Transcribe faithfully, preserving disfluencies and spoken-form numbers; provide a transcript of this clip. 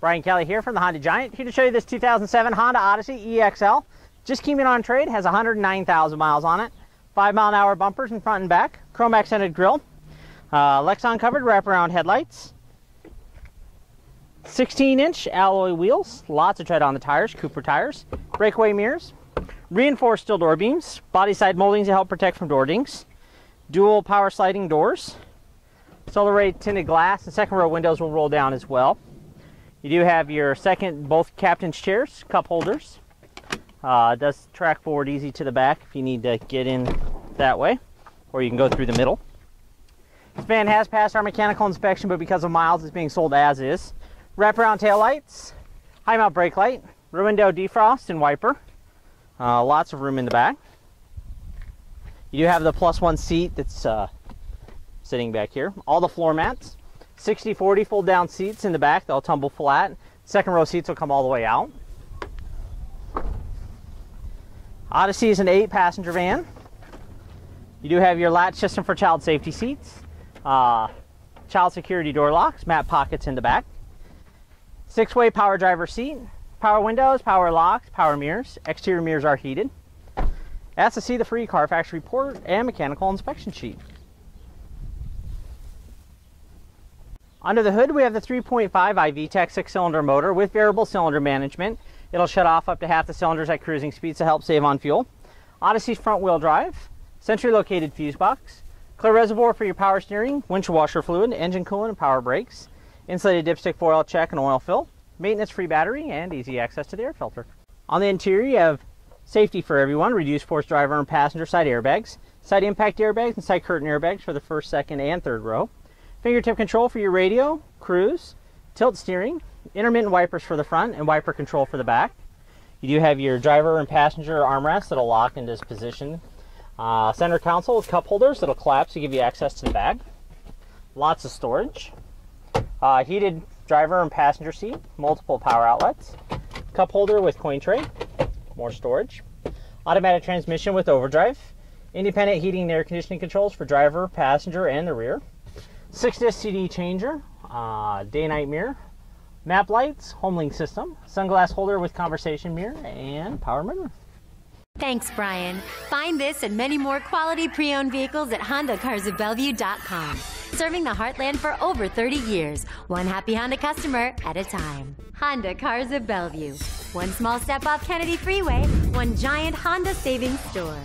Brian Kelly here from the Honda Giant, here to show you this two thousand seven Honda Odyssey E X L. Just came in on trade, has one hundred nine thousand miles on it, five mile an hour bumpers in front and back, chrome accented grille, uh, Lexan covered wraparound headlights, sixteen inch alloy wheels, lots of tread on the tires, Cooper tires, breakaway mirrors, reinforced steel door beams, body side moldings to help protect from door dings, dual power sliding doors, solar array tinted glass, and second row windows will roll down as well. You do have your second, both captain's chairs, cup holders. Uh, does track forward easy to the back if you need to get in that way, or you can go through the middle. This van has passed our mechanical inspection, but because of miles, it's being sold as is. Wraparound taillights, high mount brake light, rear window defrost and wiper. Uh, lots of room in the back. You do have the plus one seat that's uh, sitting back here. All the floor mats. sixty forty fold down seats in the back, they'll tumble flat. Second row seats will come all the way out. Odyssey is an eight passenger van. You do have your latch system for child safety seats, uh, child security door locks, mat pockets in the back. Six way power driver seat, power windows, power locks, power mirrors. Exterior mirrors are heated. Ask to see the free Carfax report and mechanical inspection sheet. Under the hood, we have the three point five iVTEC six cylinder motor with variable cylinder management. It'll shut off up to half the cylinders at cruising speeds to help save on fuel. Odyssey's front-wheel drive, centrally located fuse box, clear reservoir for your power steering, windshield washer fluid, engine coolant, and power brakes, insulated dipstick for oil check and oil fill, maintenance-free battery, and easy access to the air filter. On the interior, you have safety for everyone, reduced force driver and passenger side airbags, side impact airbags, and side curtain airbags for the first, second, and third row. Fingertip control for your radio, cruise, tilt steering, intermittent wipers for the front, and wiper control for the back. You do have your driver and passenger armrests that'll lock into this position. Uh, center console with cup holders that'll collapse to give you access to the bag. Lots of storage. Uh, heated driver and passenger seat, multiple power outlets. Cup holder with coin tray, more storage. Automatic transmission with overdrive. Independent heating and air conditioning controls for driver, passenger, and the rear. six disc C D changer, uh, day-night mirror, map lights, homelink system, sunglass holder with conversation mirror, and power mirror. Thanks, Brian. Find this and many more quality pre-owned vehicles at Honda Cars of Bellevue dot com. Serving the heartland for over thirty years, one happy Honda customer at a time. Honda Cars of Bellevue, one small step off Kennedy Freeway, one giant Honda savings store.